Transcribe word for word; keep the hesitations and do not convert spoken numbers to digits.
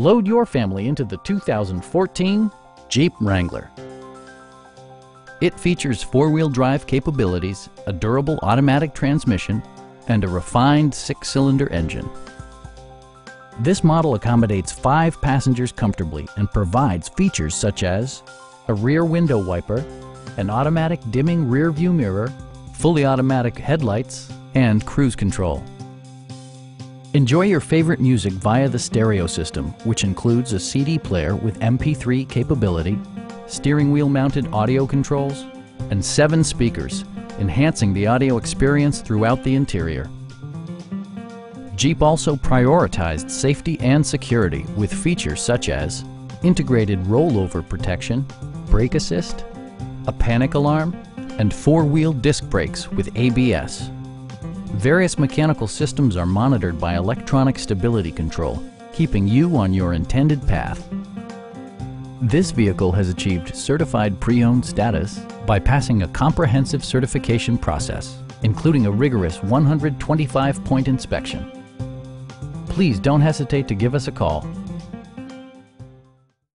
Load your family into the two thousand fourteen Jeep Wrangler. It features four-wheel drive capabilities, a durable automatic transmission, and a refined six-cylinder engine. This model accommodates five passengers comfortably and provides features such as a rear window wiper, an automatic dimming rearview mirror, fully automatic headlights, and cruise control. Enjoy your favorite music via the stereo system, which includes a C D player with M P three capability, steering wheel mounted audio controls, and seven speakers, enhancing the audio experience throughout the interior. Jeep also prioritized safety and security with features such as integrated rollover protection, brake assist, a panic alarm, and four-wheel disc brakes with A B S. Various mechanical systems are monitored by electronic stability control, keeping you on your intended path. This vehicle has achieved certified pre-owned status by passing a comprehensive certification process, including a rigorous one hundred twenty-five point inspection. Please don't hesitate to give us a call.